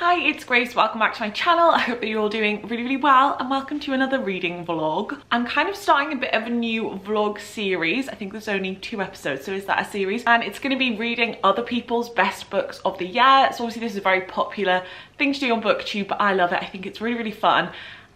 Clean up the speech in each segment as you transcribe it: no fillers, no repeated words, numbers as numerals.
Hi, it's Grace, welcome back to my channel. I hope that you're all doing really, really well and welcome to another reading vlog. I'm kind of starting a bit of a new vlog series. I think there's only 2 episodes, so is that a series? And it's going to be reading other people's best books of the year. So obviously this is a very popular thing to do on BookTube, but I love it. I think it's really, really fun.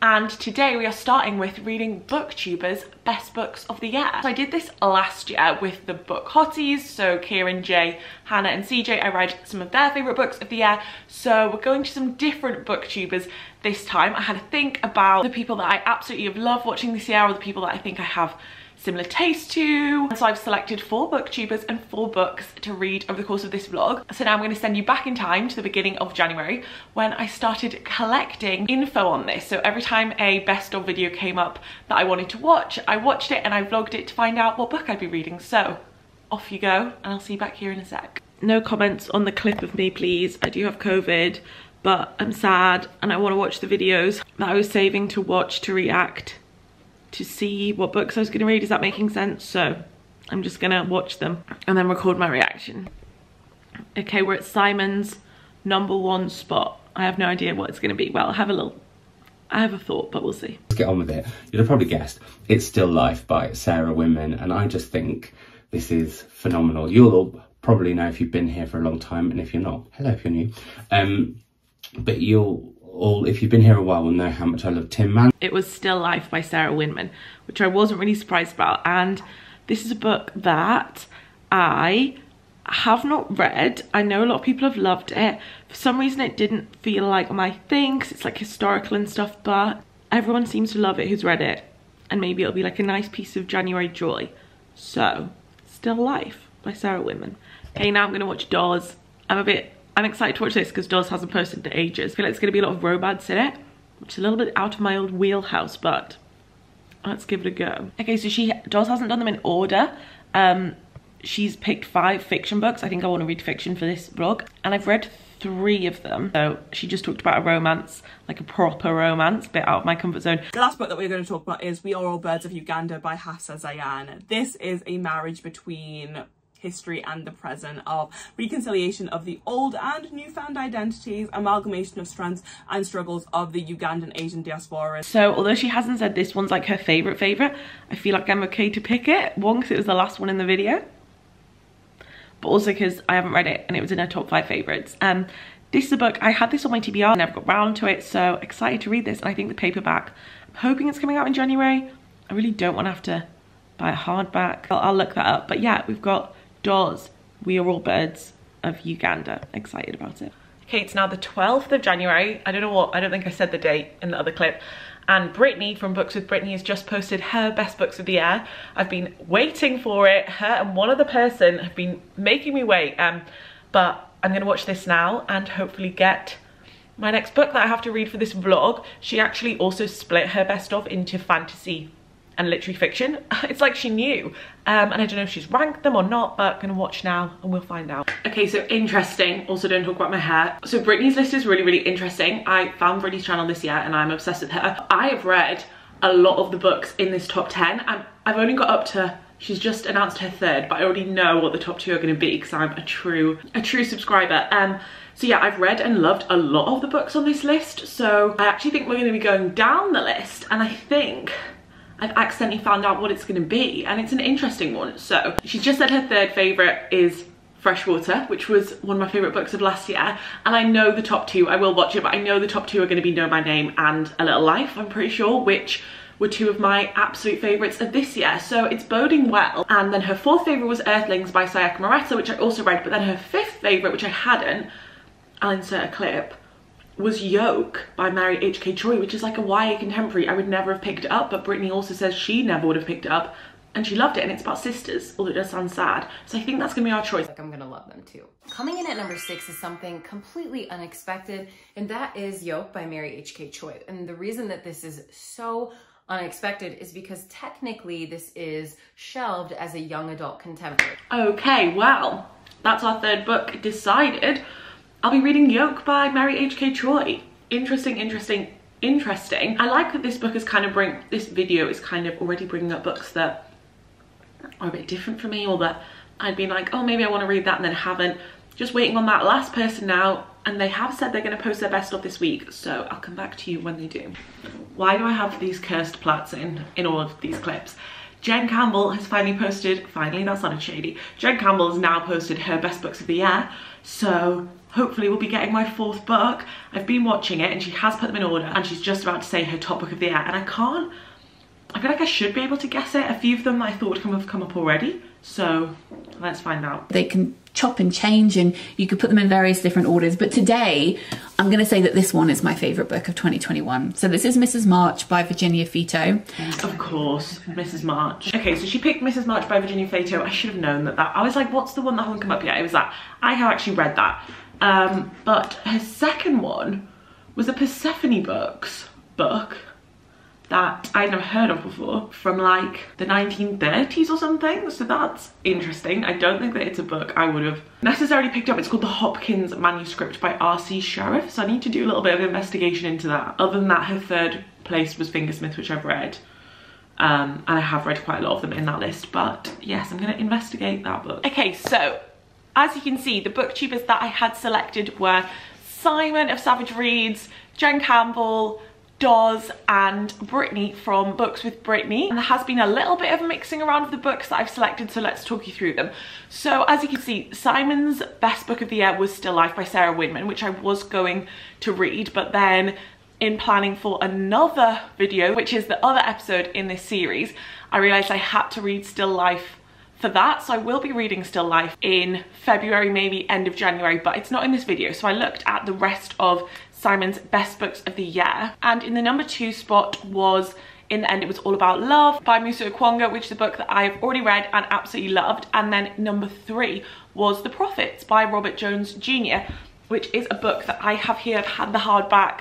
And today we are starting with reading BookTubers' best books of the year. So I did this last year with the book hotties, so Kieran, Jay, Hannah and CJ. I read some of their favourite books of the year, so we're going to some different BookTubers this time. I had to think about the people that I absolutely have loved watching this year, or the people that I think I have similar taste to. And so I've selected 4 BookTubers and 4 books to read over the course of this vlog. So now I'm going to send you back in time to the beginning of January when I started collecting info on this. So every time a best of video came up that I wanted to watch, I watched it and I vlogged it to find out what book I'd be reading. So off you go, and I'll see you back here in a sec. No comments on the clip of me, please. I do have COVID, but I'm sad and I want to watch the videos that I was saving to watch to react to see what books I was going to read. Is that making sense? So I'm just going to watch them and then record my reaction. Okay, we're at Simon's #1 spot. I have no idea what it's going to be. Well, I have a thought, but we'll see. Let's get on with it. You'd have probably guessed. It's Still Life by Sarah Winman, and I just think this is phenomenal. You'll all probably know if you've been here for a long time, and if you're not, hello if you're new. But you'll all, if you've been here a while, will know how much I love Tin Man. It was Still Life by Sarah Winman, which I wasn't really surprised about, and this is a book that I have not read. I know a lot of people have loved it. For some reason it didn't feel like my thing, because it's like historical and stuff, but everyone seems to love it who's read it, and maybe it'll be like a nice piece of January joy. So Still Life by Sarah Winman. Okay, now I'm gonna watch Doz. I'm excited to watch this because Doz hasn't posted in ages. I feel like it's going to be a lot of romance in it, which is a little bit out of my old wheelhouse, but let's give it a go. Okay, so Doz hasn't done them in order. She's picked 5 fiction books. I think I want to read fiction for this vlog, and I've read 3 of them. So she just talked about a romance, like a proper romance, a bit out of my comfort zone. The last book that we're going to talk about is We Are All Birds of Uganda by Hafsa Zayyan. This is a marriage between history and the present, of reconciliation of the old and newfound identities, amalgamation of strands and struggles of the Ugandan Asian diaspora. So although she hasn't said this one's like her favourite, I feel like I'm okay to pick it. One, because it was the last one in the video, but also because I haven't read it and it was in her top 5 favourites. This is a book, I had this on my TBR, never got round to it, so excited to read this. And I think the paperback, I'm hoping it's coming out in January. I really don't want to have to buy a hardback. I'll look that up. But yeah, we've got Doz, We Are All Birds of Uganda. Excited about it. Okay, it's now the 12th of January. I don't think I said the date in the other clip. And Brittany from Books with Brittany has just posted her best books of the year. I've been waiting for it. Her and one other person have been making me wait. But I'm going to watch this now and hopefully get my next book that I have to read for this vlog. She actually also split her best of into fantasy and literary fiction. It's like she knew, and I don't know if she's ranked them or not, but I'm gonna watch now and we'll find out. Okay, so interesting. Also, don't talk about my hair. So Brittany's list is really, really interesting. I found Brittany's channel this year and I'm obsessed with her. I have read a lot of the books in this top 10 and I've only got up to, she's just announced her 3rd, but I already know what the top 2 are gonna be because I'm a true subscriber. So yeah, I've read and loved a lot of the books on this list. So I actually think we're gonna be going down the list, and I think I've accidentally found out what it's going to be, and it's an interesting one. So she's just said her 3rd favourite is Freshwater, which was one of my favourite books of last year, and I know the top 2, I will watch it, but I know the top 2 are going to be Know My Name and A Little Life, I'm pretty sure, which were 2 of my absolute favourites of this year, so it's boding well. And then her 4th favourite was Earthlings by Sayaka Murata, which I also read, but then her 5th favourite, which I hadn't, I'll insert a clip, was Yolk by Mary H.K. Choi, which is like a YA contemporary. I would never have picked it up, but Brittany also says she never would have picked it up and she loved it, and it's about sisters, although it does sound sad. So I think that's gonna be our choice. Like, I'm gonna love them too. Coming in at number 6 is something completely unexpected, and that is Yolk by Mary H.K. Choi. And the reason that this is so unexpected is because technically this is shelved as a young adult contemporary. Okay, well, that's our 3rd book decided. I'll be reading Yolk by Mary H.K. Choi. Interesting, interesting, interesting. I like that this book is kind of this video is kind of already bringing up books that are a bit different for me, or that I'd been like, oh, maybe I want to read that and then haven't. Just waiting on that last person now and they have said they're going to post their best of this week, so I'll come back to you when they do. Why do I have these cursed plaits in all of these clips? Jen Campbell has finally posted, finally, that sounded shady. Jen Campbell has now posted her best books of the year, so hopefully we'll be getting my fourth book. I've been watching it and she has put them in order, and she's just about to say her top book of the year, and I can't, I feel like I should be able to guess it. A few of them I thought have come up already, so let's find out. They can chop and change and you could put them in various different orders, but today I'm going to say that this one is my favourite book of 2021. So this is Mrs March by Virginia Feto. Of course, Mrs March. Okay, so she picked Mrs March by Virginia Feto. I should have known that. I was like, what's the one that hasn't come up yet? It was that. I have actually read that. But her second one was a Persephone Books book that I'd never heard of before, from like the 1930s or something, so that's interesting. I don't think that it's a book I would have necessarily picked up. It's called The Hopkins Manuscript by R.C. Sheriff, so I need to do a little bit of investigation into that. Other than that, her third place was Fingersmith, which I've read, and I have read quite a lot of them in that list, but yes, I'm going to investigate that book. Okay, so as you can see, the booktubers that I had selected were Simon of Savage Reads, Jen Campbell, Doz, and Brittany from Books with Brittany, and there has been a little bit of mixing around of the books that I've selected, so let's talk you through them. So as you can see, Simon's best book of the year was Still Life by Sarah Winman, which I was going to read, but then in planning for another video, which is the other episode in this series, I realized I had to read Still Life for that, so I will be reading Still Life in February, maybe end of January, but it's not in this video. So I looked at the rest of Simon's best books of the year, and in the number 2 spot was In the End It Was All About Love by Musa Okwonga, which is a book that I've already read and absolutely loved, and then number 3 was The Prophets by Robert Jones Jr., which is a book that I have here. I've had the hardback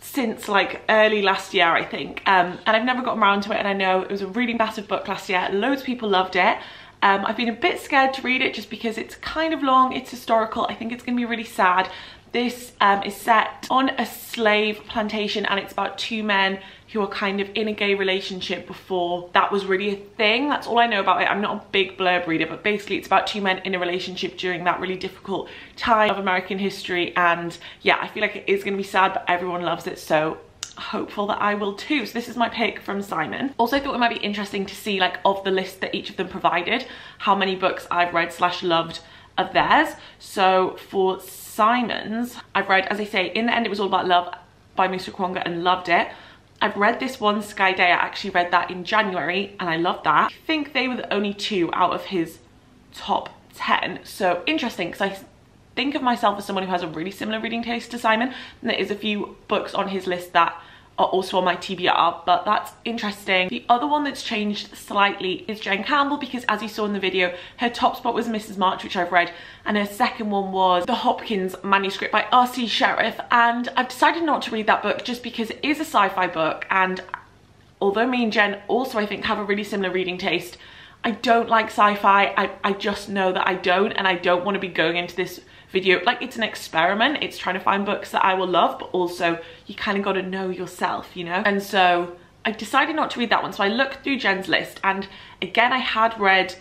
since like early last year, I think, and I've never gotten around to it, and I know it was a really massive book last year, loads of people loved it. I've been a bit scared to read it just because it's kind of long, it's historical, I think it's gonna be really sad. This is set on a slave plantation, and it's about 2 men who are kind of in a gay relationship before that was really a thing. That's all I know about it. I'm not a big blurb reader, but basically it's about 2 men in a relationship during that really difficult time of American history. And yeah, I feel like it is going to be sad, but everyone loves it, so hopeful that I will too. So this is my pick from Simon. Also, I thought it might be interesting to see, like, of the list that each of them provided, how many books I've read slash loved of theirs. So for Simon's, I've read, as I say, In the End It Was All About Love by Musa Okwonga and loved it. I've read this one, Sky Day. I actually read that in January and I loved that. I think they were the only 2 out of his top 10. So interesting, because I think of myself as someone who has a really similar reading taste to Simon, and there is a few books on his list that are also on my TBR, but that's interesting. The other one that's changed slightly is Jen Campbell, because as you saw in the video, her top spot was Mrs. March, which I've read, and her second one was The Hopkins Manuscript by R.C. Sheriff, and I've decided not to read that book just because it is a sci-fi book, and although me and Jen also, I think, have a really similar reading taste, I don't like sci-fi. I just know that I don't, and I don't want to be going into this video like it's an experiment. It's trying to find books that I will love, but also you kind of got to know yourself, you know? And so I decided not to read that one. So I looked through Jen's list, and again, I had read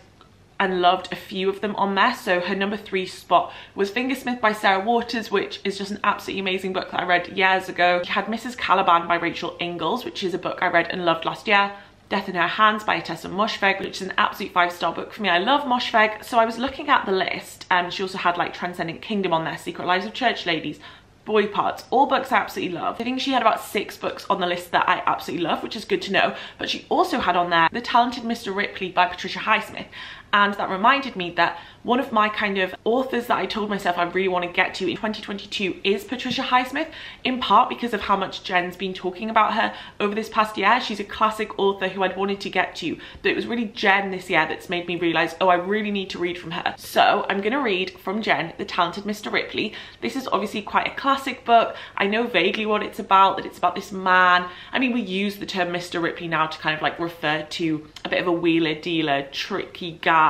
and loved a few of them on there. So her number 3 spot was Fingersmith by Sarah Waters, which is just an absolutely amazing book that I read years ago. She had Mrs. Caliban by Rachel Ingalls, which is a book I read and loved last year. Death in Her Hands by Tessa Moshfegh, which is an absolute 5-star book for me. I love Moshfegh. So I was looking at the list, and she also had like Transcendent Kingdom on there, Secret Lives of Church Ladies, Boy Parts, all books I absolutely love. I think she had about 6 books on the list that I absolutely love, which is good to know. But she also had on there The Talented Mr Ripley by Patricia Highsmith. And that reminded me that one of my kind of authors that I told myself I really want to get to in 2022 is Patricia Highsmith, in part because of how much Jen's been talking about her over this past year. She's a classic author who I'd wanted to get to, but it was really Jen this year that's made me realize, oh, I really need to read from her. So I'm gonna read from Jen, The Talented Mr. Ripley. This is obviously quite a classic book. I know vaguely what it's about, that it's about this man. I mean, we use the term Mr. Ripley now to kind of like refer to a bit of a wheeler dealer, tricky guy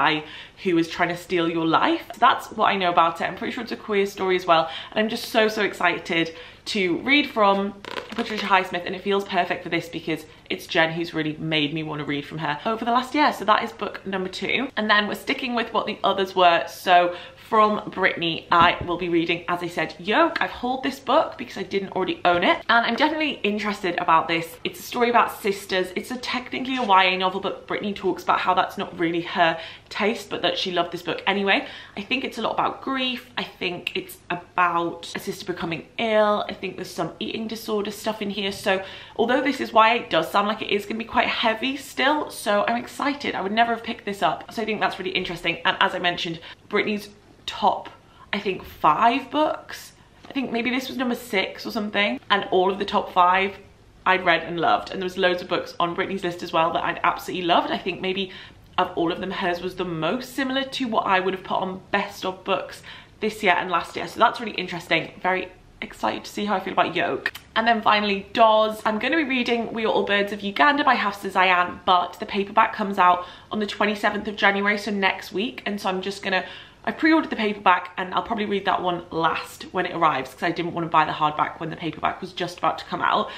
who is trying to steal your life. So that's what I know about it. I'm pretty sure it's a queer story as well, and I'm just so excited to read from Patricia Highsmith, and it feels perfect for this because it's Jen who's really made me want to read from her over the last year. So that is book number 2, and then we're sticking with what the others were. So from Brittany. I will be reading, as I said, Yolk. I've hauled this book because I didn't already own it, and I'm definitely interested about this. It's a story about sisters. It's technically a YA novel, but Brittany talks about how that's not really her taste, but that she loved this book anyway. I think it's a lot about grief. I think it's about a sister becoming ill. I think there's some eating disorder stuff in here. So although this is YA, it does sound like it is going to be quite heavy still. So I'm excited. I would never have picked this up. So I think that's really interesting. And as I mentioned, Brittany's top, I think, 5 books. I think maybe this was number 6 or something. And all of the top 5 I'd read and loved. And there was loads of books on Brittany's list as well that I'd absolutely loved. I think maybe of all of them, hers was the most similar to what I would have put on best of books this year and last year. So that's really interesting. Very excited to see how I feel about Yolk. And then finally, Doz. I'm going to be reading We Are All Birds of Uganda by Hafsa Zayyan, but the paperback comes out on the 27th of January, so next week. And so I'm just going to, I pre-ordered the paperback and I'll probably read that one last when it arrives because I didn't want to buy the hardback when the paperback was just about to come out.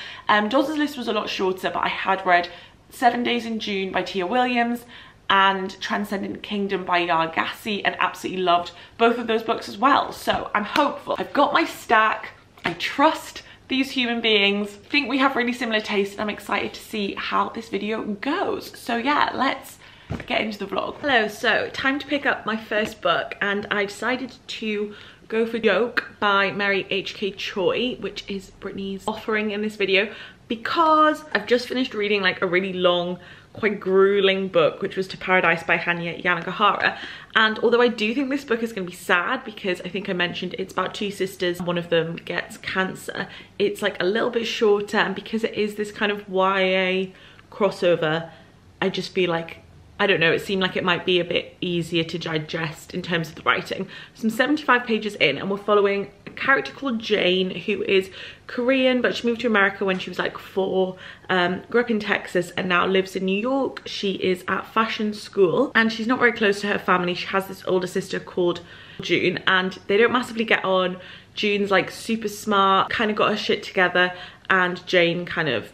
Doz's list was a lot shorter, but I had read 7 Days in June by Tia Williams and Transcendent Kingdom by Yair Gassi and absolutely loved both of those books as well. So I'm hopeful. I've got my stack. I trust these human beings. I think we have really similar tastes and I'm excited to see how this video goes. So yeah, let's get into the vlog. Hello, so time to pick up my first book and I decided to go for Yolk by Mary H.K. Choi, which is Brittany's offering in this video, because I've just finished reading like a really long, quite grueling book, which was To Paradise by Hanya Yanagihara. And although I do think this book is going to be sad, because I think I mentioned it's about 2 sisters, one of them gets cancer, it's like a little bit shorter, and because it is this kind of YA crossover, I just feel like, I don't know, it seemed like it might be a bit easier to digest in terms of the writing. So I'm 75 pages in and we're following a character called Jane, who is Korean, but she moved to America when she was like 4, grew up in Texas and now lives in New York. She is at fashion school and she's not very close to her family. She has this older sister called June and they don't massively get on. June's like super smart, kind of got her shit together, and Jane kind of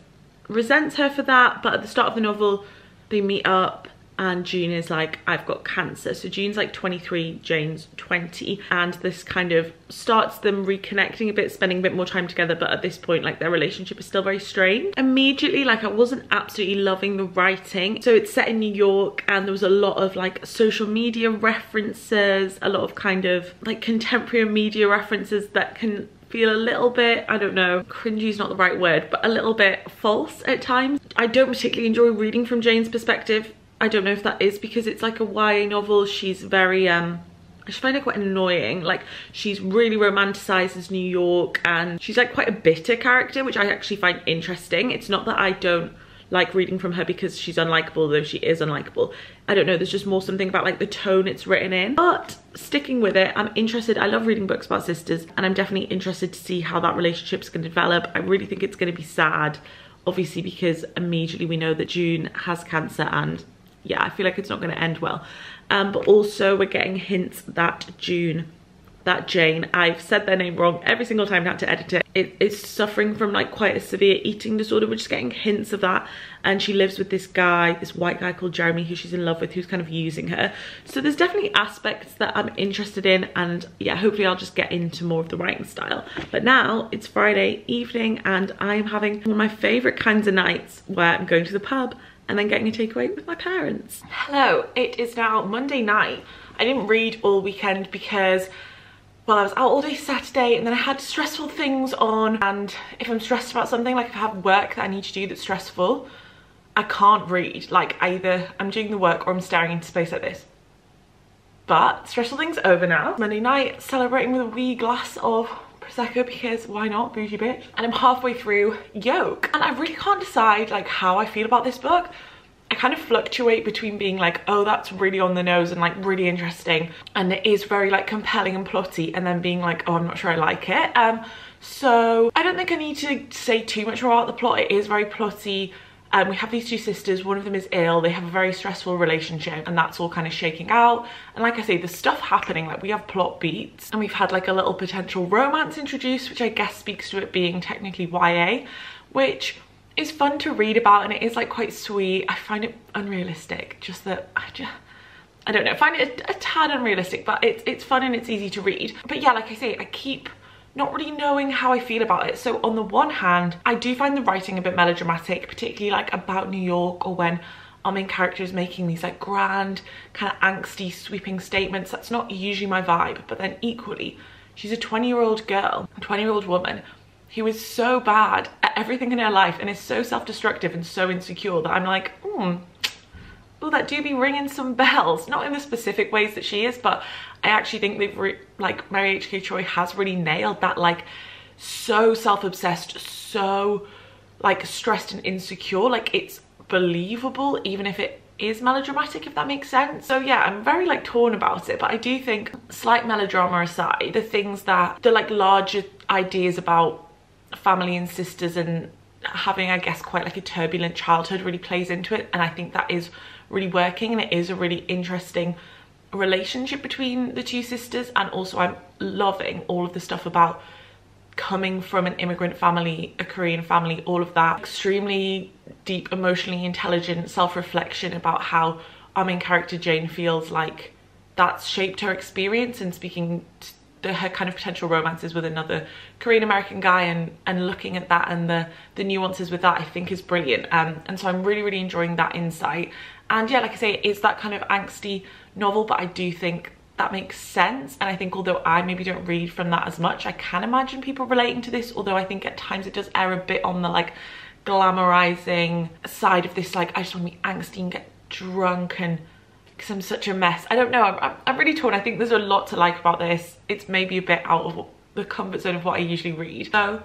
resents her for that. But at the start of the novel, they meet up. And June is like, I've got cancer. So June's like 23, Jane's 20. And this kind of starts them reconnecting a bit, spending a bit more time together. But at this point, like, their relationship is still very strained. Immediately, like, I wasn't absolutely loving the writing. So it's set in New York and there was a lot of like social media references, a lot of kind of like contemporary media references that can feel a little bit, I don't know, cringy is not the right word, but a little bit false at times. I don't particularly enjoy reading from Jane's perspective. I don't know if that is because it's like a YA novel. She's very, I just find her quite annoying. Like, she's really romanticizes New York and she's like quite a bitter character, which I actually find interesting. It's not that I don't like reading from her because she's unlikable, though she is unlikable. I don't know, there's just more something about like the tone it's written in. But sticking with it, I'm interested. I love reading books about sisters and I'm definitely interested to see how that relationship's gonna develop. I really think it's gonna be sad, obviously, because immediately we know that June has cancer and yeah, I feel like it's not going to end well. But also we're getting hints that Jane, I've said their name wrong every single time I had to edit it. It is suffering from like quite a severe eating disorder. We're just getting hints of that. And she lives with this guy, this white guy called Jeremy, who she's in love with, who's kind of using her. So there's definitely aspects that I'm interested in. And yeah, hopefully I'll just get into more of the writing style. But now it's Friday evening and I'm having one of my favorite kinds of nights where I'm going to the pub and then getting a takeaway with my parents. Hello, it is now Monday night. I didn't read all weekend because, well, I was out all day Saturday and then I had stressful things on, and if I'm stressed about something, like if I have work that I need to do that's stressful, I can't read. Like, either I'm doing the work or I'm staring into space like this. But stressful things over now. Monday night, celebrating with a wee glass of Prosecco because why not, bougie bitch. And I'm halfway through Yolk and I really can't decide like how I feel about this book. I kind of fluctuate between being like, oh, that's really on the nose and like really interesting and it is very like compelling and plotty, and then being like, oh, I'm not sure I like it. So I don't think I need to say too much about the plot. It is very plotty. We have these 2 sisters, one of them is ill, they have a very stressful relationship and that's all kind of shaking out. And like I say, there's stuff happening, like we have plot beats and we've had like a little potential romance introduced, which I guess speaks to it being technically YA, which is fun to read about and it is like quite sweet. I find it unrealistic, just that I don't know, I find it a tad unrealistic, but it's fun and it's easy to read. But yeah, like I say, I keep not really knowing how I feel about it. So on the one hand, I do find the writing a bit melodramatic, particularly like about New York, or when our main character is making these like grand kind of angsty sweeping statements. That's not usually my vibe. But then equally, she's a 20-year-old girl, a 20-year-old woman who is so bad at everything in her life and is so self-destructive and so insecure that I'm like, oh, that do be ringing some bells. Not in the specific ways that she is, but I actually think they've like Mary H.K. Choi has really nailed that, like, so self-obsessed, so like stressed and insecure. Like, it's believable even if it is melodramatic, if that makes sense. So yeah, I'm very like torn about it, but I do think, slight melodrama aside, the things that the like larger ideas about family and sisters and having, I guess, quite like a turbulent childhood really plays into it, and I think that is really working, and it is a really interesting relationship between the two sisters. And also I'm loving all of the stuff about coming from an immigrant family, a Korean family, all of that extremely deep, emotionally intelligent self-reflection about how our main character Jane feels like that's shaped her experience, and speaking to her kind of potential romances with another Korean American guy, and looking at that and the nuances with that, I think is brilliant. And so I'm really enjoying that insight. And yeah, like I say, it's that kind of angsty novel, but I do think that makes sense. And I think, although I maybe don't read from that as much, I can imagine people relating to this, although I think at times it does err a bit on the like glamorizing side of this, like, I just want to be angsty and get drunk and because I'm such a mess. I don't know, I'm really torn. I think there's a lot to like about this. It's maybe a bit out of the comfort zone of what I usually read. So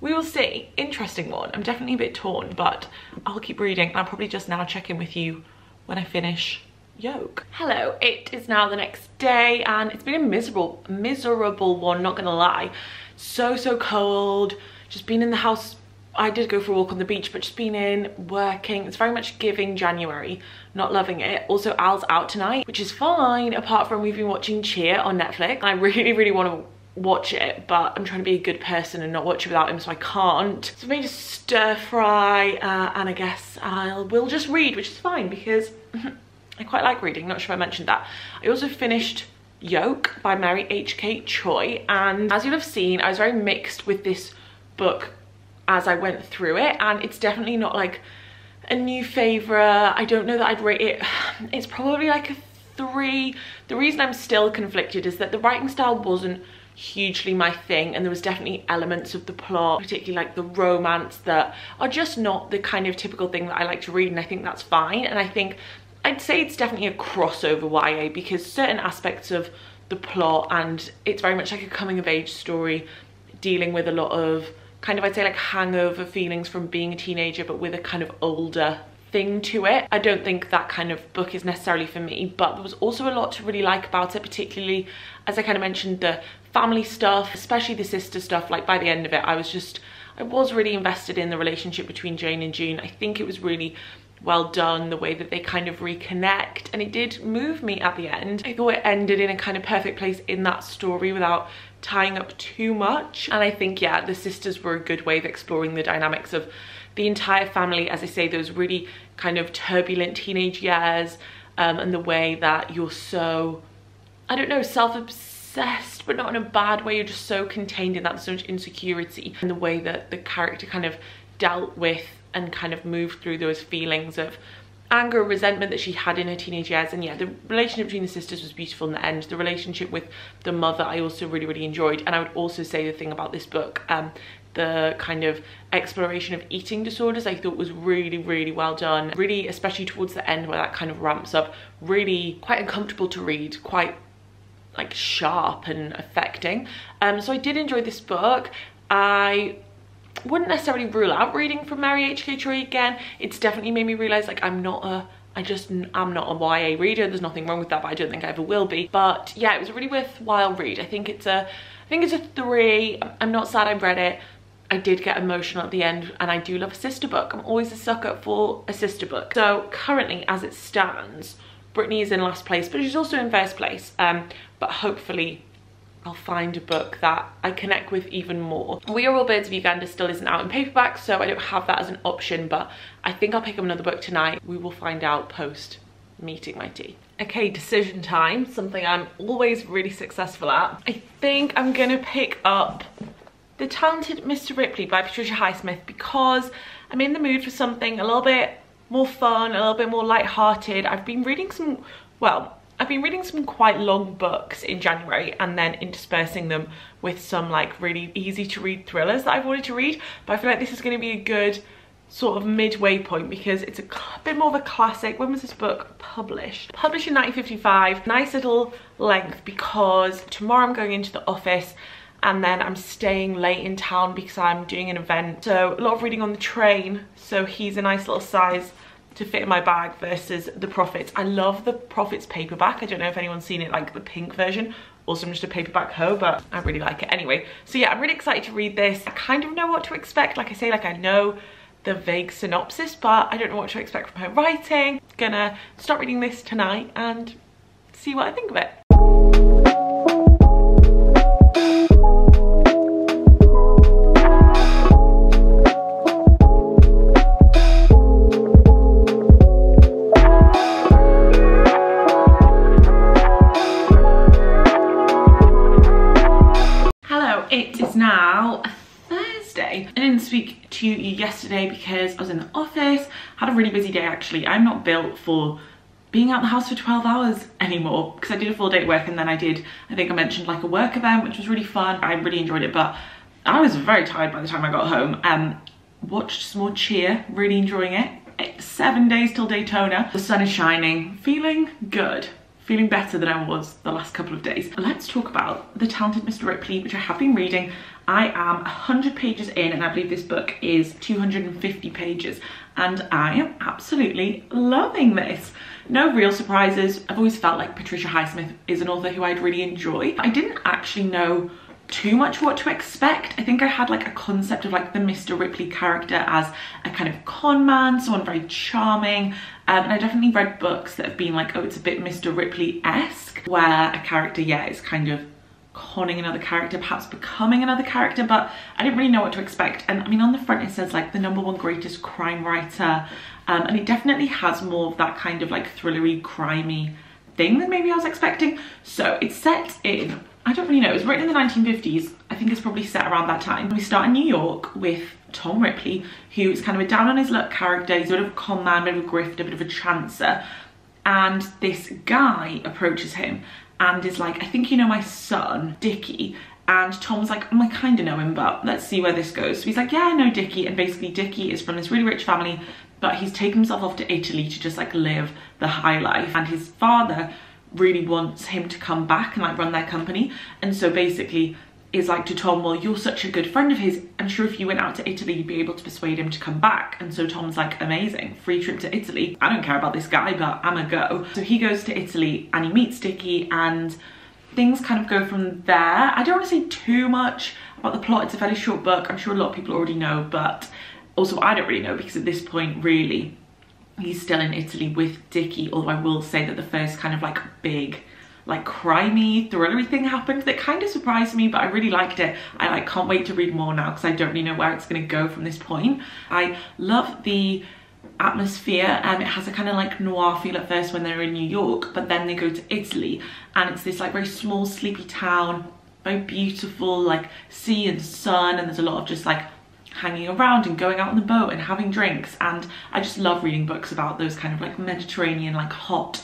we will see. Interesting one. I'm definitely a bit torn, but I'll keep reading, and I'll probably just now check in with you when I finish Yolk. Hello, it is now the next day, and it's been a miserable one, not gonna lie. So cold, just been in the house. I did go for a walk on the beach, but just been in working. It's very much giving January, not loving it. Also, Al's out tonight, which is fine, apart from we've been watching Cheer on Netflix. I really want to watch it, but I'm trying to be a good person and not watch it without him, so I can't. So maybe just stir fry, and I guess we'll just read, which is fine because I quite like reading. Not sure I mentioned that. I also finished Yolk by Mary H.K. Choi, and as you'll have seen, I was very mixed with this book as I went through it, and it's definitely not like a new favourite. I don't know that I'd rate it. It's probably like a 3. The reason I'm still conflicted is that the writing style wasn't hugely my thing, and there was definitely elements of the plot, particularly like the romance, that are just not the kind of typical thing that I like to read, and I think that's fine. And I think I'd say it's definitely a crossover YA, because certain aspects of the plot, and it's very much like a coming of age story, dealing with a lot of kind of, I'd say, like hangover feelings from being a teenager, but with a kind of older thing to it. I don't think that kind of book is necessarily for me, but there was also a lot to really like about it, particularly, as I kind of mentioned, the family stuff, especially the sister stuff. Like, by the end of it, I was really invested in the relationship between Jane and June. I think it was really well done, the way that they kind of reconnect, and it did move me at the end. I thought it ended in a kind of perfect place in that story without tying up too much, and I think, yeah, the sisters were a good way of exploring the dynamics of the entire family, as I say, those really kind of turbulent teenage years, and the way that you're so, I don't know, self-obsessed, but not in a bad way. You're just so contained in that, so much insecurity, and the way that the character kind of dealt with and kind of moved through those feelings of anger, resentment that she had in her teenage years. And yeah, the relationship between the sisters was beautiful in the end. The relationship with the mother I also really enjoyed. And I would also say the thing about this book, the kind of exploration of eating disorders, I thought was really well done. Really, especially towards the end where that kind of ramps up, really quite uncomfortable to read, quite like sharp and affecting. So I did enjoy this book. I wouldn't necessarily rule out reading from Mary H.K. Choi again. It's definitely made me realise, like, I'm not a YA reader. There's nothing wrong with that, but I don't think I ever will be. But yeah, it was a really worthwhile read. I think it's a 3. I'm not sad I read it. I did get emotional at the end, and I do love a sister book. I'm always a sucker for a sister book. So currently, as it stands, Brittany is in last place, but she's also in first place. But hopefully I'll find a book that I connect with even more. We Are All Birds of Uganda still isn't out in paperback, so I don't have that as an option, but I think I'll pick up another book tonight. We will find out post meeting my tea. Okay, decision time, something I'm always really successful at. I think I'm gonna pick up The Talented Mr Ripley by Patricia Highsmith because I'm in the mood for something a little bit more fun, a little bit more lighthearted. I've been reading some, well, I've been reading some quite long books in January and then interspersing them with some like really easy to read thrillers that I've wanted to read, but I feel like this is gonna be a good sort of midway point because it's a bit more of a classic. When was this book published? Published in 1955. Nice little length because tomorrow I'm going into the office and then I'm staying late in town because I'm doing an event. So a lot of reading on the train. So he's a nice little size to fit in my bag versus The Prophets. I love The Prophets paperback. I don't know if anyone's seen it, like the pink version. Also, I'm just a paperback hoe, but I really like it anyway. So yeah, I'm really excited to read this. I kind of know what to expect. Like I say, like I know the vague synopsis, but I don't know what to expect from her writing. Gonna start reading this tonight and see what I think of it. Hello, it is now Thursday. I didn't speak to you yesterday because I was in the office. Had a really busy day actually. I'm not built for being out the house for 12 hours anymore because I did a full day at work and then I did, I think I mentioned, like a work event which was really fun. I really enjoyed it, but I was very tired by the time I got home. Watched some more Cheer, really enjoying it. It's 7 days till Daytona. The sun is shining, feeling good. Feeling better than I was the last couple of days. Let's talk about The Talented Mr. Ripley, which I have been reading. I am 100 pages in and I believe this book is 250 pages and I am absolutely loving this. No real surprises. I've always felt like Patricia Highsmith is an author who I'd really enjoy. I didn't actually know too much what to expect. I think I had like a concept of like the Mr. Ripley character as a kind of con man, someone very charming, and I definitely read books that have been like, oh, it's a bit Mr. Ripley-esque, where a character, yeah, is kind of conning another character, perhaps becoming another character, but I didn't really know what to expect. And I mean, on the front it says like the #1 greatest crime writer, and it definitely has more of that kind of like thrillery, crimey thing than maybe I was expecting. So it's set in, I don't really know, it was written in the 1950s. I think it's probably set around that time. We start in New York with Tom Ripley, who is kind of a down on his luck character. He's a bit of a con man, a bit of a grifter, a bit of a chancer. And this guy approaches him and is like, I think you know my son, Dickie. And Tom's like, I kind of know him, but let's see where this goes. So he's like, yeah, I know Dickie. And basically Dickie is from this really rich family, but he's taken himself off to Italy to just like live the high life. And his father really wants him to come back and like run their company, and so basically is like to Tom, well, you're such a good friend of his, I'm sure if you went out to Italy you'd be able to persuade him to come back. And so Tom's like, amazing, free trip to Italy, I don't care about this guy, but I'm a go. So he goes to Italy and he meets Dickie and things kind of go from there. I don't want to say too much about the plot, it's a fairly short book, I'm sure a lot of people already know, but also I don't really know because at this point really he's still in Italy with Dickie, although I will say that the first kind of like big, like crimey, thrillery thing happened that kind of surprised me, but I really liked it. I like can't wait to read more now because I don't really know where it's going to go from this point. I love the atmosphere, and it has a kind of like noir feel at first when they're in New York, but then they go to Italy and it's this like very small, sleepy town, very beautiful, like sea and sun, and there's a lot of just like hanging around and going out on the boat and having drinks. And I just love reading books about those kind of like Mediterranean, like hot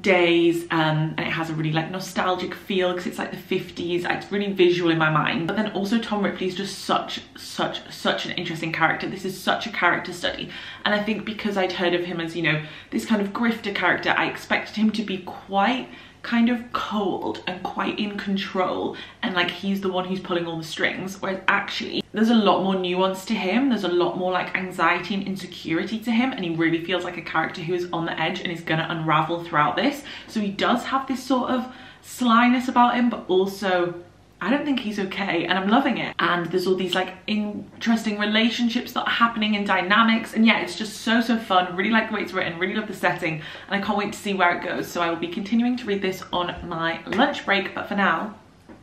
days, and it has a really like nostalgic feel because it's like the 50s. It's really visual in my mind. But then also Tom Ripley is just such an interesting character. This is such a character study, and I think because I'd heard of him as, you know, this kind of grifter character, I expected him to be quite kind of cold and quite in control and like he's the one who's pulling all the strings, whereas actually there's a lot more nuance to him, there's a lot more like anxiety and insecurity to him, and he really feels like a character who is on the edge and is gonna unravel throughout this. So he does have this sort of slyness about him, but also I don't think he's okay, and I'm loving it. And there's all these like interesting relationships that are happening and dynamics, and yeah, it's just so fun. Really like the way it's written, really love the setting, and I can't wait to see where it goes. So I will be continuing to read this on my lunch break, but for now, I'm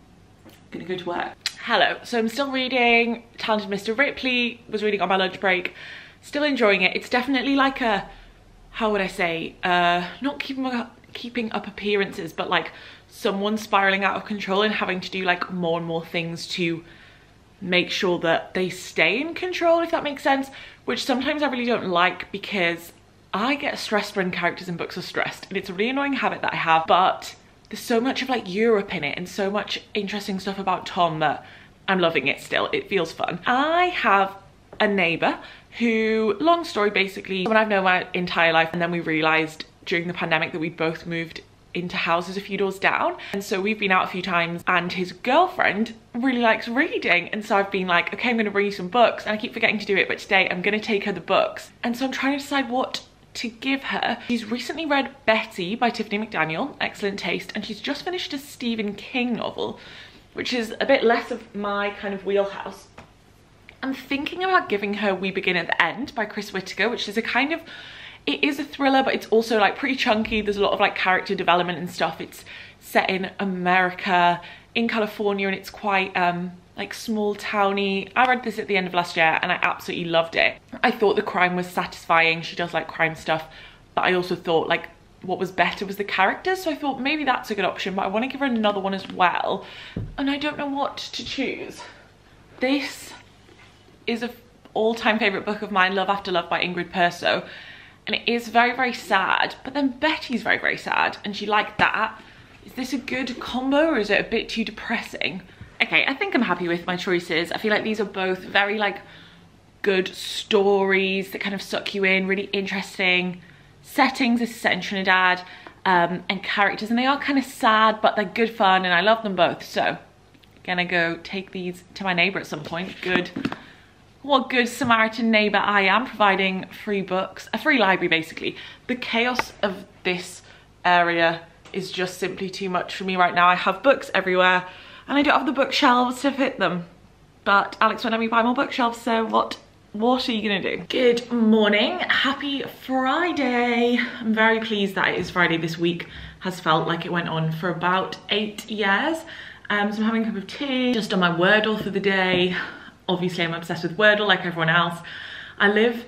gonna go to work. Hello, so I'm still reading Talented Mr. Ripley, was reading on my lunch break, still enjoying it. It's definitely like a how would I say, not keeping up appearances, but like someone spiraling out of control and having to do like more and more things to make sure that they stay in control, if that makes sense, which sometimes I really don't like because I get stressed when characters in books are stressed, and it's a really annoying habit that I have. But there's so much of like Europe in it and so much interesting stuff about Tom that I'm loving it still. It feels fun. I have a neighbor who, long story, basically someone I've known my entire life, and then we realized during the pandemic that we both moved into houses a few doors down, and so we've been out a few times, and his girlfriend really likes reading, and so I've been like, okay, I'm gonna bring you some books, and I keep forgetting to do it, but today I'm gonna take her the books. And so I'm trying to decide what to give her. She's recently read Betty by Tiffany McDaniel, excellent taste, and she's just finished a Stephen King novel, which is a bit less of my kind of wheelhouse. I'm thinking about giving her We Begin at the End by Chris Whittaker, which is a kind of, it is a thriller, but it's also like pretty chunky. There's a lot of like character development and stuff. It's set in America, in California, and it's quite like small towny. I read this at the end of last year and I absolutely loved it. I thought the crime was satisfying. She does like crime stuff, but I also thought like what was better was the characters. So I thought maybe that's a good option, but I want to give her another one as well. And I don't know what to choose. This is an all-time favorite book of mine, Love After Love by Ingrid Persson. And it is very, very sad, but then Betty's very, very sad, and she liked that. Is this a good combo, or is it a bit too depressing? Okay, I think I'm happy with my choices. I feel like these are both very like good stories that kind of suck you in, really interesting settings. This is set in Trinidad, and characters, and they are kind of sad, but they're good fun, and I love them both. So gonna go take these to my neighbor at some point. Good. What good Samaritan neighbor I am, providing free books, a free library basically. The chaos of this area is just simply too much for me right now. I have books everywhere and I don't have the bookshelves to fit them, but Alex won't let me buy more bookshelves, so what are you gonna do? Good morning, happy Friday. I'm very pleased that it is Friday. This week has felt like it went on for about 8 years. So I'm having a cup of tea, just on my Wordle for the day. Obviously, I'm obsessed with Wordle like everyone else. I live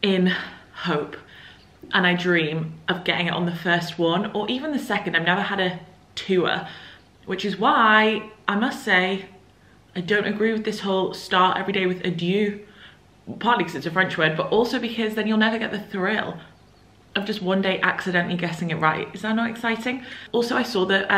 in hope and I dream of getting it on the first one or even the second. I've never had a tour, which is why I must say I don't agree with this whole start every day with adieu, partly because it's a French word, but also because then you'll never get the thrill of just one day accidentally guessing it right. Is that not exciting? Also, I saw that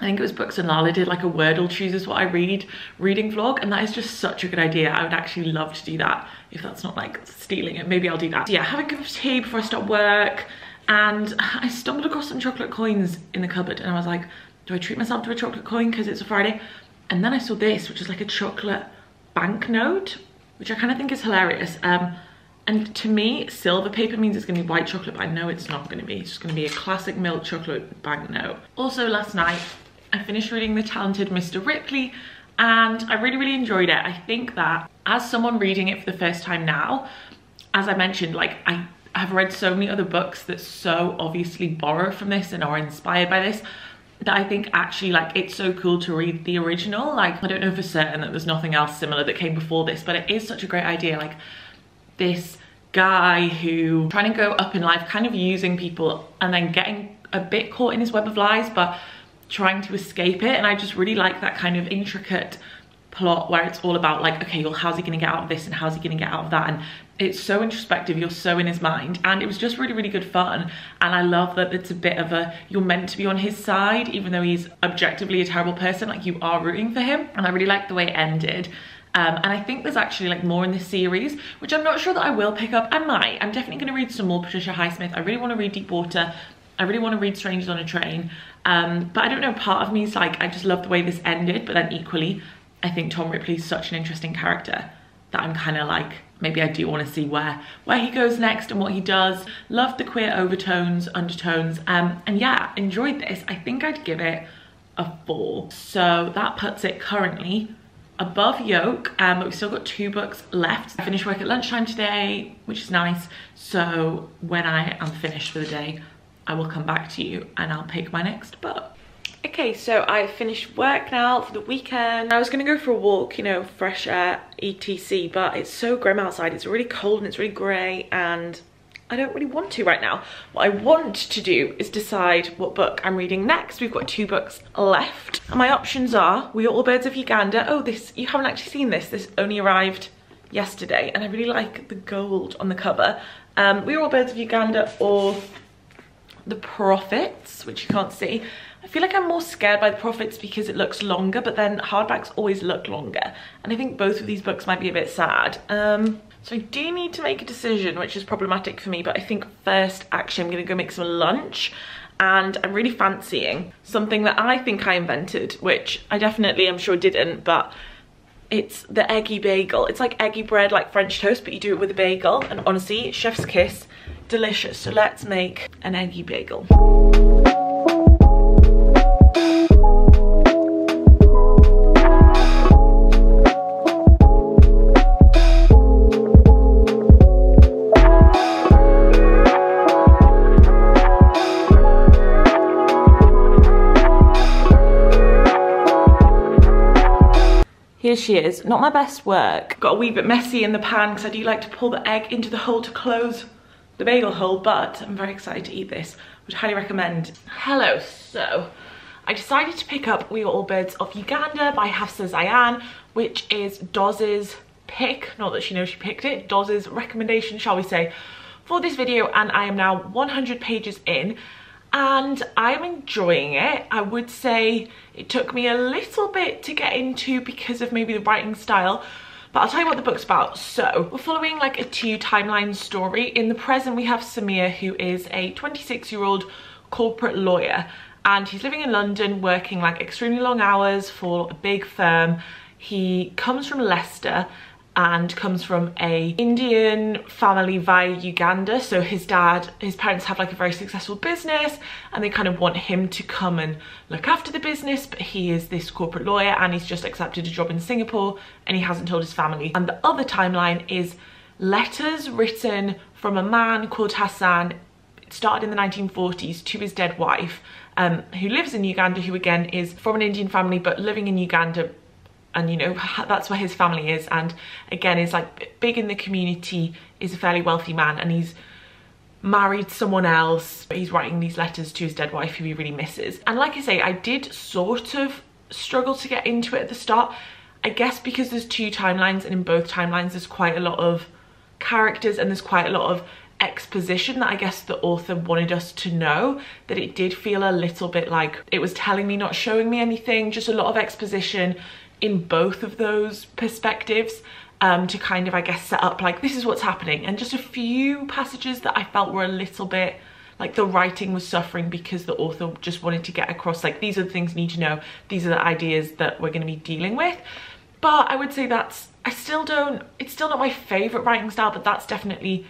I think it was Books and Lala did like a Wordle chooses what I read reading vlog, and that is just such a good idea. I would actually love to do that. If that's not like stealing it, maybe I'll do that. So yeah, have a cup of tea before I start work, and I stumbled across some chocolate coins in the cupboard, and I was like, do I treat myself to a chocolate coin because it's a Friday? And then I saw this, which is like a chocolate banknote, which I kind of think is hilarious. And to me, silver paper means it's gonna be white chocolate, but I know it's not gonna be. It's just gonna be a classic milk chocolate banknote. Also, last night, I finished reading The Talented Mr Ripley, and I really, really enjoyed it. I think that as someone reading it for the first time now, as I mentioned, like I have read so many other books that so obviously borrow from this and are inspired by this, that I think actually like it's so cool to read the original. Like, I don't know for certain that there's nothing else similar that came before this, but it is such a great idea. Like this guy who trying to go up in life, kind of using people and then getting a bit caught in his web of lies, but trying to escape it. And I just really like that kind of intricate plot where it's all about like, okay, well, how's he gonna get out of this and how's he gonna get out of that? And it's so introspective, you're so in his mind, and it was just really, really good fun. And I love that it's a bit of a, you're meant to be on his side, even though he's objectively a terrible person, like you are rooting for him. And I really liked the way it ended. And I think there's actually like more in this series, which I'm not sure that I will pick up. I might. I'm definitely gonna read some more Patricia Highsmith. I really wanna read Deep Water. I really want to read Strangers on a Train, but I don't know, part of me is like, I just love the way this ended, but then equally, I think Tom Ripley is such an interesting character that I'm kind of like, maybe I do want to see where he goes next and what he does. Love the queer overtones, undertones, and yeah, enjoyed this. I think I'd give it a 4. So that puts it currently above Yolk, but we've still got 2 books left. I finished work at lunchtime today, which is nice. So when I am finished for the day, I will come back to you and I'll pick my next book. Okay, so I finished work now for the weekend. I was gonna go for a walk, you know, fresh air, etc. But it's so grim outside. It's really cold and it's really grey, and I I don't really want to right now. What I want to do is decide what book I'm reading next. We've got 2 books left. And my options are We Are All Birds of Uganda. Oh, this, you haven't actually seen this. This only arrived yesterday and I really like the gold on the cover. We Are All Birds of Uganda or The Prophets, which you can't see. I feel like I'm more scared by The Prophets because it looks longer, but then hardbacks always look longer. And I think both of these books might be a bit sad. So I do need to make a decision, which is problematic for me, but I think first, actually, I'm gonna go make some lunch. And I'm really fancying something that I think I invented, which I definitely, I'm sure didn't, but it's the eggy bagel. It's like eggy bread, like French toast, but you do it with a bagel. And honestly, chef's kiss, delicious. So let's make an eggy bagel. Here she is, not my best work. Got a wee bit messy in the pan because I do like to pull the egg into the hole to close the bagel hole, but I'm very excited to eat this. Would highly recommend. Hello, so I decided to pick up We Are All Birds of Uganda by Hafsa Zayyan, which is Doz's pick, not that she knows she picked it, Doz's recommendation, shall we say, for this video, and I am now 100 pages in. And I'm enjoying it. I would say it took me a little bit to get into because of maybe the writing style, but I'll tell you what the book's about. So we're following like a 2 timeline story. In the present, we have Samir, who is a 26-year-old corporate lawyer, and he's living in London, working like extremely long hours for a big firm. He comes from Leicester and comes from an Indian family via Uganda. So his parents have like a very successful business and they kind of want him to come and look after the business, but he is this corporate lawyer and he's just accepted a job in Singapore and he hasn't told his family. And the other timeline is letters written from a man called Hassan, it started in the 1940s, to his dead wife, who lives in Uganda, who again is from an Indian family, but living in Uganda. And you know, that's where his family is, and again is like big in the community, is a fairly wealthy man, and he's married someone else, but he's writing these letters to his dead wife who he really misses. And like I say, I did sort of struggle to get into it at the start, I guess because there's 2 timelines and in both timelines there's quite a lot of characters and there's quite a lot of exposition that I guess the author wanted us to know, that it did feel a little bit like it was telling me, not showing me anything, just a lot of exposition in both of those perspectives, to kind of, I guess, set up like this is what's happening. And just a few passages that I felt were a little bit like the writing was suffering because the author just wanted to get across like these are the things you need to know, these are the ideas that we're going to be dealing with. But I would say that's, it's still not my favorite writing style, but that's definitely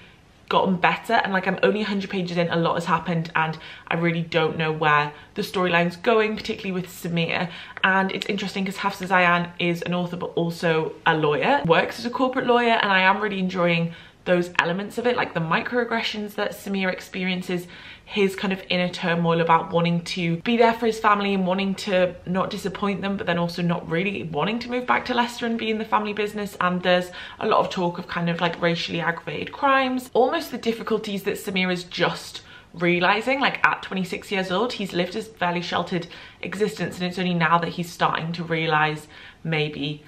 gotten better. And like I'm only 100 pages in, a lot has happened and I really don't know where the storyline's going, particularly with Samir. And it's interesting because Hafsa Zayyan is an author but also a lawyer, works as a corporate lawyer, and I am really enjoying those elements of it, like the microaggressions that Samir experiences, his kind of inner turmoil about wanting to be there for his family and wanting to not disappoint them, but then also not really wanting to move back to Leicester and be in the family business. And there's a lot of talk of kind of like racially aggravated crimes, almost the difficulties that Samir is just realizing, like at 26 years old, he's lived a fairly sheltered existence. And it's only now that he's starting to realize maybe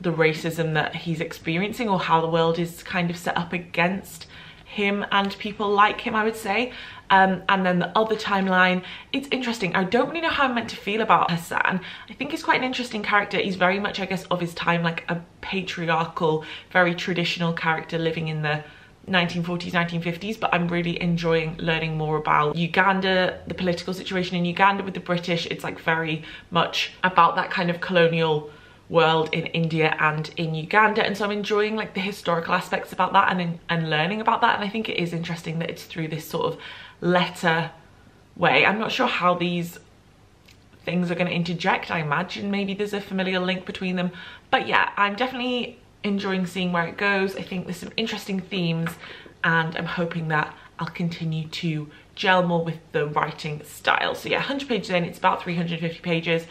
the racism that he's experiencing or how the world is kind of set up against him and people like him, I would say. And then the other timeline, it's interesting. I don't really know how I'm meant to feel about Hassan. I think he's quite an interesting character. He's very much, I guess, of his time, like a patriarchal, very traditional character living in the 1940s, 1950s, but I'm really enjoying learning more about Uganda, the political situation in Uganda with the British. It's like very much about that kind of colonial world in India and in Uganda, and so I'm enjoying like the historical aspects about that and learning about that. And I think it is interesting that it's through this sort of letter way. I'm not sure how these things are going to interject. I imagine maybe there's a familial link between them, but yeah, I'm definitely enjoying seeing where it goes. I think there's some interesting themes and I'm hoping that I'll continue to gel more with the writing style. So yeah, 100 pages in, it's about 350 pages.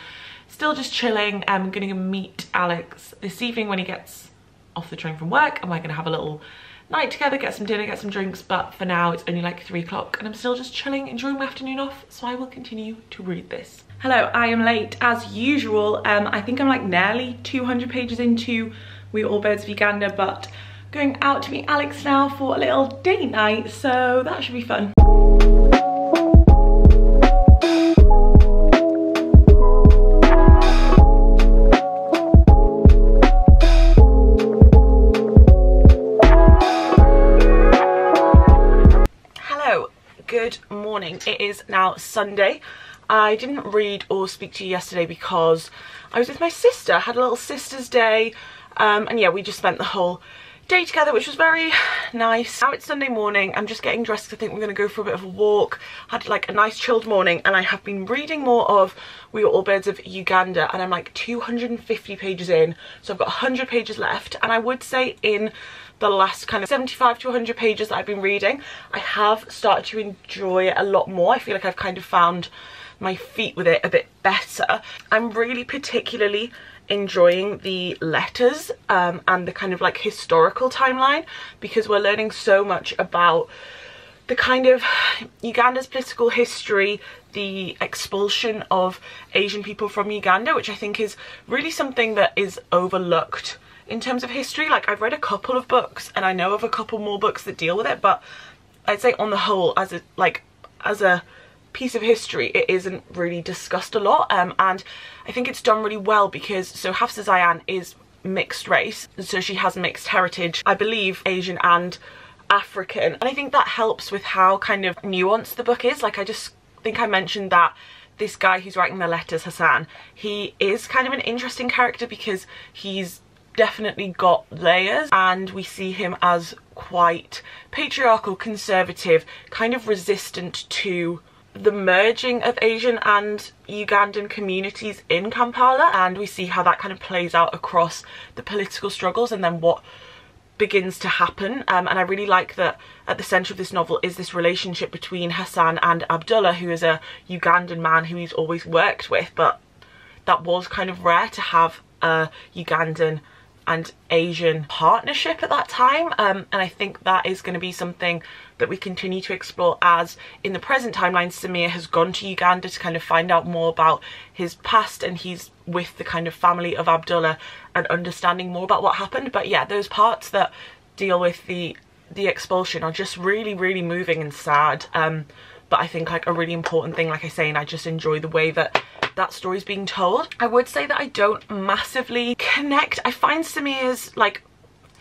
Still just chilling. I'm gonna go meet Alex this evening when he gets off the train from work and we're gonna have a little night together, get some dinner, get some drinks, but for now it's only like 3 o'clock and I'm still just chilling, enjoying my afternoon off, so I will continue to read this. Hello, I am late as usual. I think I'm like nearly 200 pages into We Are All Birds of Uganda, but going out to meet Alex now for a little date night, so that should be fun. Hello, good morning. It is now Sunday. I didn't read or speak to you yesterday because I was with my sister, had a little sister's day, and yeah, we just spent the whole day together, which was very nice. Now it's Sunday morning, I'm just getting dressed because I think we're going to go for a bit of a walk. Had like a nice chilled morning, and I have been reading more of We Are All Birds of Uganda, and I'm like 250 pages in, so I've got 100 pages left. And I would say in the last kind of 75 to 100 pages that I've been reading, I have started to enjoy it a lot more. I feel like I've kind of found my feet with it a bit better. I'm really particularly enjoying the letters and the kind of like historical timeline, because we're learning so much about the kind of Uganda's political history, the expulsion of Asian people from Uganda, which I think is really something that is overlooked in terms of history. Like, I've read a couple of books and I know of a couple more books that deal with it, but I'd say on the whole, as a piece of history, it isn't really discussed a lot, and I think it's done really well because Hafsa Zayyan is mixed race, so she has mixed heritage, I believe Asian and African, and I think that helps with how kind of nuanced the book is. Like, I just think I mentioned that this guy who's writing the letters, Hassan, he is kind of an interesting character because he's definitely got layers, and we see him as quite patriarchal, conservative, kind of resistant to the merging of Asian and Ugandan communities in Kampala, and we see how that kind of plays out across the political struggles and then what begins to happen. And I really like that at the centre of this novel is this relationship between Hassan and Abdullah, who is a Ugandan man who he's always worked with, but that was kind of rare to have a Ugandan and Asian partnership at that time, and I think that is going to be something that we continue to explore, as in the present timeline Samir has gone to Uganda to kind of find out more about his past, and he's with the kind of family of Abdullah and understanding more about what happened. But yeah, those parts that deal with the expulsion are just really moving and sad, but I think like a really important thing, like I say, and I just enjoy the way that that story's being told. I would say that I don't massively connect. I find Samir's like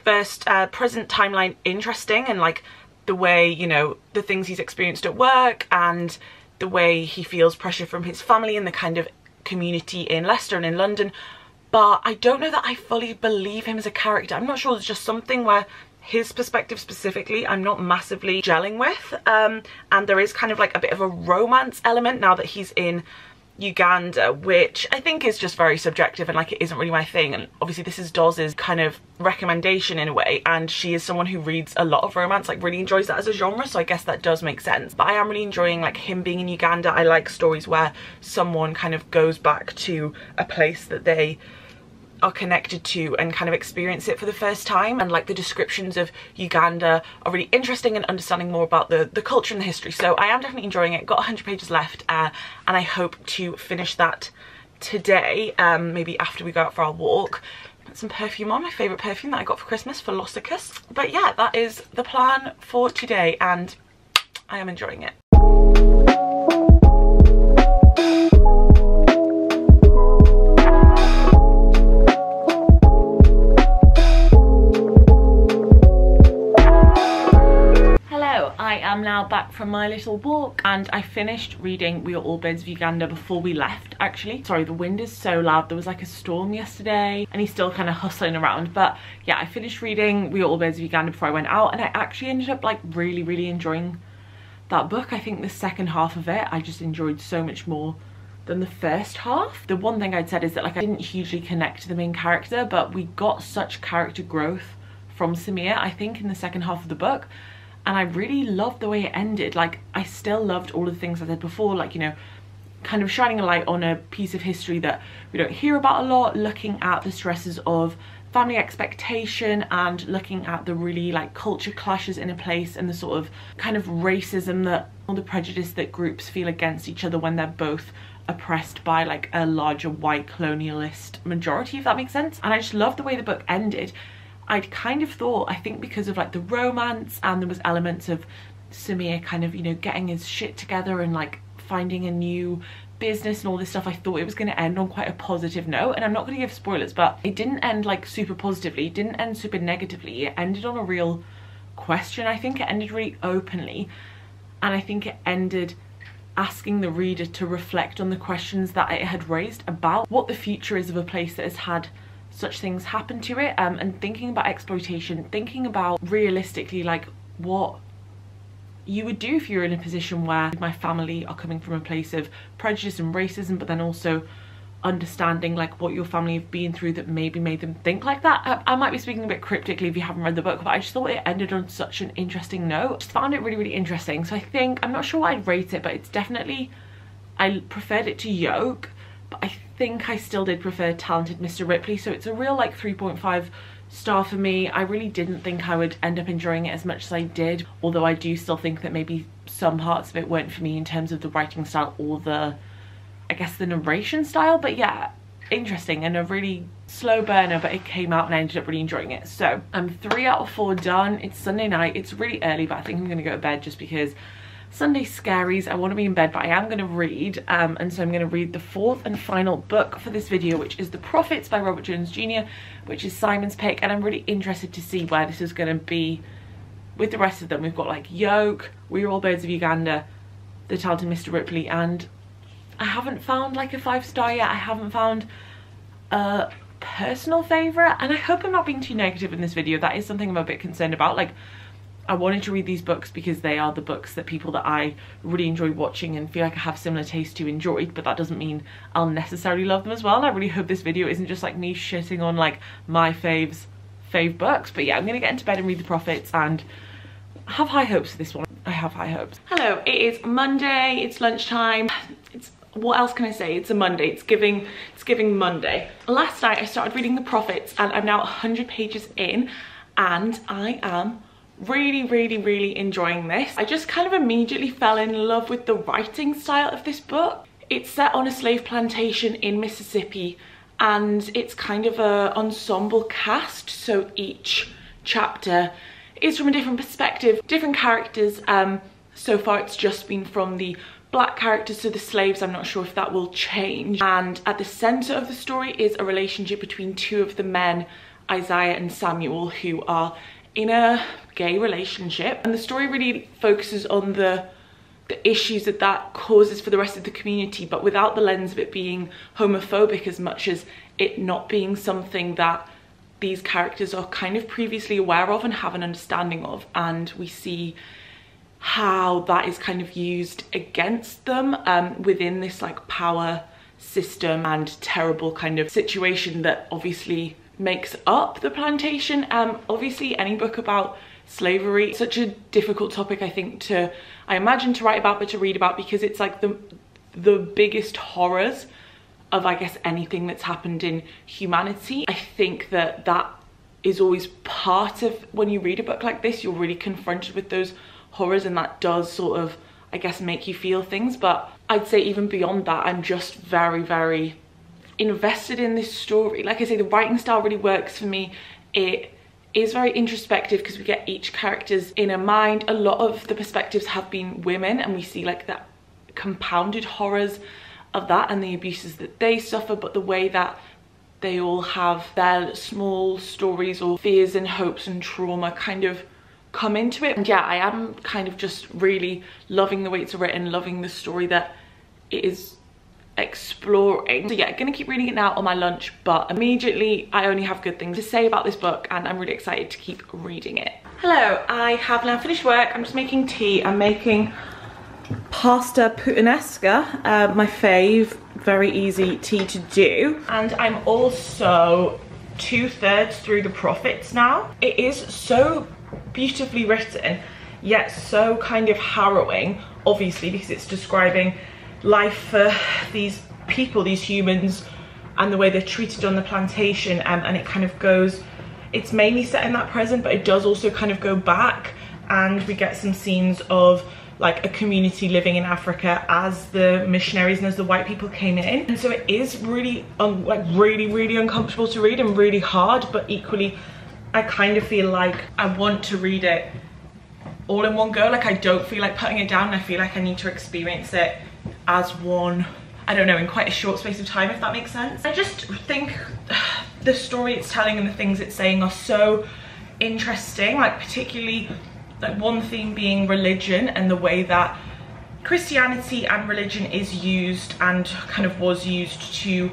first present timeline interesting, and like the way, you know, the things he's experienced at work and the way he feels pressure from his family and the kind of community in Leicester and in London, but I don't know that I fully believe him as a character. I'm not sure, there's just something where his perspective specifically I'm not massively gelling with, and there is kind of like a bit of a romance element now that he's in Uganda, which I think is just very subjective, and like it isn't really my thing. And obviously this is Doz's kind of recommendation in a way, and she is someone who reads a lot of romance, like really enjoys that as a genre, so I guess that does make sense. But I am really enjoying like him being in Uganda. I like stories where someone kind of goes back to a place that they are connected to and kind of experience it for the first time, and like the descriptions of Uganda are really interesting, and understanding more about the culture and the history. So I am definitely enjoying it. Got 100 pages left, and I hope to finish that today, maybe after we go out for our walk. Put some perfume on, my favourite perfume that I got for Christmas, Philosticus. But yeah, that is the plan for today, and I am enjoying it. I am now back from my little walk, and I finished reading We Are All Birds of Uganda before we left, actually. Sorry, the wind is so loud. There was like a storm yesterday and he's still kind of hustling around. But yeah, I finished reading We Are All Birds of Uganda before I went out, and I actually ended up like really enjoying that book. I think the second half of it I just enjoyed so much more than the first half. The one thing I'd said is that like I didn't hugely connect to the main character, but we got such character growth from Samir, I think, in the second half of the book. And I really loved the way it ended. Like, I still loved all of the things I said before, like, you know, kind of shining a light on a piece of history that we don't hear about a lot, looking at the stresses of family expectation and looking at the really like culture clashes in a place and the sort of kind of racism that all the prejudice that groups feel against each other when they're both oppressed by like a larger white colonialist majority, if that makes sense. And I just love the way the book ended. I'd kind of thought, I think because of like the romance and there was elements of Samir kind of, you know, getting his shit together and like finding a new business and all this stuff, I thought it was going to end on quite a positive note. And I'm not going to give spoilers, but it didn't end like super positively, it didn't end super negatively, it ended on a real question. I think it ended really openly, and I think it ended asking the reader to reflect on the questions that it had raised about what the future is of a place that has had such things happen to it, and thinking about exploitation, thinking about realistically like what you would do if you're in a position where my family are coming from a place of prejudice and racism, but then also understanding like what your family have been through that maybe made them think like that. I might be speaking a bit cryptically if you haven't read the book, but I just thought it ended on such an interesting note. Just found it really, really interesting. So I think, I'm not sure what I'd rate it, but it's definitely, I preferred it to Yolk, but I think I still did prefer Talented Mr Ripley. So it's a real like 3.5 star for me. I really didn't think I would end up enjoying it as much as I did, although I do still think that maybe some parts of it weren't for me in terms of the writing style or the, I guess, the narration style. But yeah, interesting and a really slow burner, but it came out and I ended up really enjoying it. So I'm 3 out of 4 done. It's Sunday night, it's really early, but I think I'm gonna go to bed just because Sunday scaries. I want to be in bed, but I am going to read, and so I'm going to read the 4th and final book for this video, which is The Prophets by Robert Jones Jr., which is Simon's pick, and I'm really interested to see where this is going to be with the rest of them. We've got like Yolk, We Are All Birds of Uganda, The Talented Mr. Ripley, and I haven't found like a 5-star yet. I haven't found a personal favourite, and I hope I'm not being too negative in this video. That is something I'm a bit concerned about. Like, I wanted to read these books because they are the books that people that I really enjoy watching and feel like I have similar taste to enjoyed, but that doesn't mean I'll necessarily love them as well. And I really hope this video isn't just like me shitting on like my fave books. But yeah, I'm gonna get into bed and read The Prophets and have high hopes for this one. I have high hopes. Hello, it is Monday, it's lunchtime. It's, what else can I say? It's a Monday, it's giving Monday. Last night I started reading The Prophets and I'm now 100 pages in and I am really enjoying this. I just kind of immediately fell in love with the writing style of this book. It's set on a slave plantation in Mississippi and it's kind of a ensemble cast, so each chapter is from a different perspective, different characters. So far it's just been from the black characters to the slaves. I'm not sure if that will change. And at the center of the story is a relationship between two of the men, Isaiah and Samuel, who are in a gay relationship, and the story really focuses on the issues that that causes for the rest of the community, but without the lens of it being homophobic as much as it not being something that these characters are kind of previously aware of and have an understanding of, and we see how that is kind of used against them within this like power system and terrible kind of situation that obviously makes up the plantation. Obviously any book about slavery, it's such a difficult topic, I think, I imagine to write about, but to read about, because it's like the biggest horrors of, I guess, anything that's happened in humanity. I think that is always part of, when you read a book like this, you're really confronted with those horrors, and that does sort of, I guess, make you feel things. But I'd say even beyond that, I'm just very invested in this story. Like I say, the writing style really works for me. It is very introspective because we get each character's inner mind. A lot of the perspectives have been women, and we see like the compounded horrors of that and the abuses that they suffer, but the way that they all have their small stories or fears and hopes and trauma kind of come into it. And yeah, I am kind of just really loving the way it's written, loving the story that it is exploring. So yeah, I'm gonna keep reading it now on my lunch, but immediately I only have good things to say about this book and I'm really excited to keep reading it. Hello, I have now finished work. I'm just making tea. I'm making pasta puttanesca, my fave, very easy tea to do. And I'm also 2/3 through The Prophets now. It is so beautifully written, yet so kind of harrowing, obviously, because it's describing life for these people, these humans and the way they're treated on the plantation, and it kind of goes, it's mainly set in that present, but it does also kind of go back, and we get some scenes of like a community living in Africa as the missionaries and as the white people came in. And so it is really really uncomfortable to read and really hard, but equally I kind of feel like I want to read it all in one go. Like, I don't feel like putting it down. I feel like I need to experience it as one, I don't know, in quite a short space of time, if that makes sense. I just think the story it's telling and the things it's saying are so interesting, like particularly like one theme being religion and the way that Christianity and religion is used and kind of was used to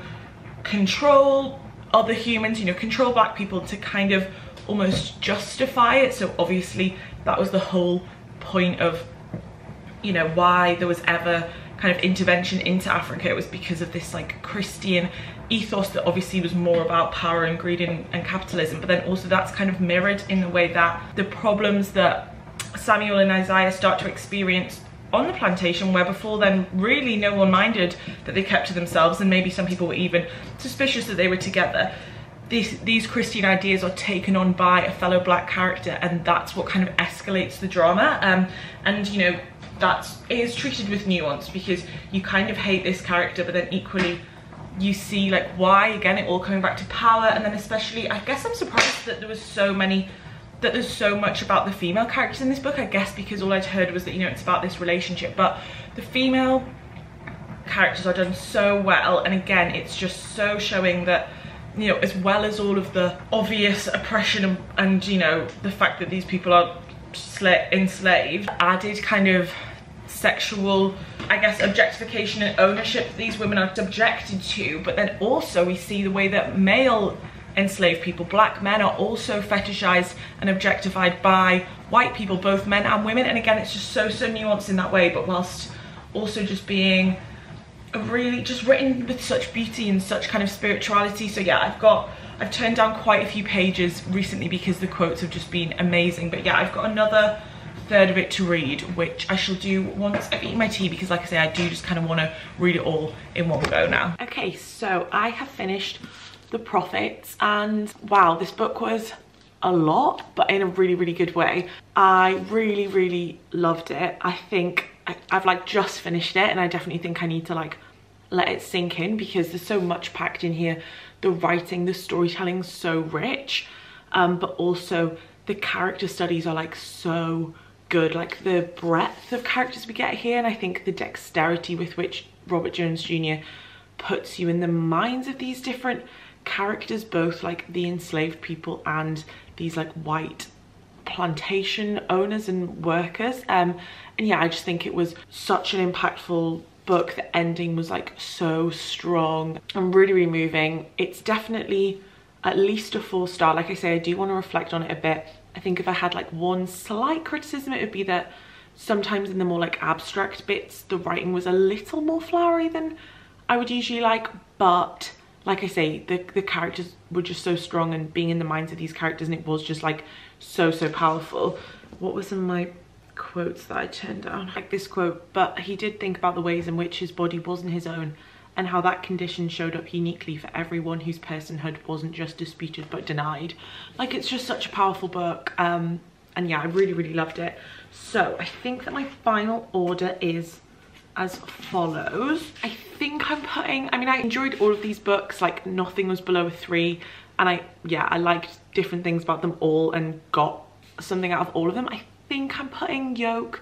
control other humans, you know, control black people, to kind of almost justify it. So obviously that was the whole point of, you know, why there was ever kind of intervention into Africa. It was because of this like Christian ethos that obviously was more about power and greed and capitalism. But then also that's kind of mirrored in the way that the problems that Samuel and Isaiah start to experience on the plantation, where before then really no one minded that they kept to themselves, and maybe some people were even suspicious that they were together. These Christian ideas are taken on by a fellow black character, and that's what kind of escalates the drama. And you know, that is treated with nuance, because you kind of hate this character, but then equally you see like why, again, it all coming back to power. And then especially, I guess I'm surprised that there's so much about the female characters in this book, I guess because all I'd heard was that, you know, it's about this relationship, but the female characters are done so well. And again, it's just so showing that, you know, as well as all of the obvious oppression and you know, the fact that these people are enslaved, added kind of sexual, I guess, objectification and ownership that these women are subjected to. But then also we see the way that male enslaved people, black men, are also fetishized and objectified by white people, both men and women. And again, it's just so nuanced in that way, but whilst also just being really just written with such beauty and such kind of spirituality. So yeah, I've turned down quite a few pages recently because the quotes have just been amazing. But yeah, I've got another third of it to read, which I shall do once I've eaten my tea, because like I say, I do just kind of want to read it all in one go now. Okay, so I have finished The Prophets, and wow, this book was a lot, but in a really good way. I really loved it. I think I've like just finished it, and I definitely think I need to like let it sink in, because there's so much packed in here. The writing, the storytelling's so rich, but also the character studies are like so good. Like the breadth of characters we get here, and I think the dexterity with which Robert Jones Jr. puts you in the minds of these different characters, both like the enslaved people and these like white plantation owners and workers. And yeah, I just think it was such an impactful book. The ending was like so strong and really moving. It's definitely at least a 4-star. Like I say, I do want to reflect on it a bit. I think if I had like one slight criticism, it would be that sometimes in the more like abstract bits, the writing was a little more flowery than I would usually like. But like I say, the characters were just so strong, and being in the minds of these characters, and it was just like so powerful. What were some of my quotes that I turned down? Like this quote, "But he did think about the ways in which his body wasn't his own, and how that condition showed up uniquely for everyone whose personhood wasn't just disputed but denied." Like, it's just such a powerful book. And yeah, I really loved it. So I think that my final order is as follows. I think I'm putting, I mean, I enjoyed all of these books, like nothing was below a 3, and I liked different things about them all and got something out of all of them. I think I'm putting Yolk,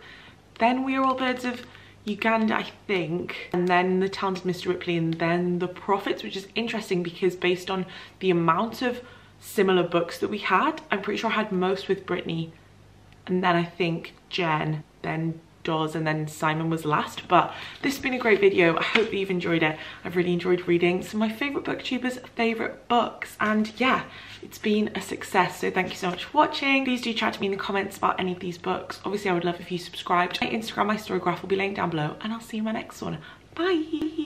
then We Are All Birds of Uganda, I think, and then The Talented Mr Ripley, and then The Prophets, which is interesting because based on the amount of similar books that we had, I'm pretty sure I had most with Brittany, and then I think Jen, then Doz, and then Simon was last. But this has been a great video. I hope that you've enjoyed it. I've really enjoyed reading some of my favourite booktubers' favourite books, and yeah, it's been a success. So thank you so much for watching. Please do chat to me in the comments about any of these books. Obviously I would love if you subscribed. My Instagram, my story graph will be linked down below, and I'll see you in my next one. Bye!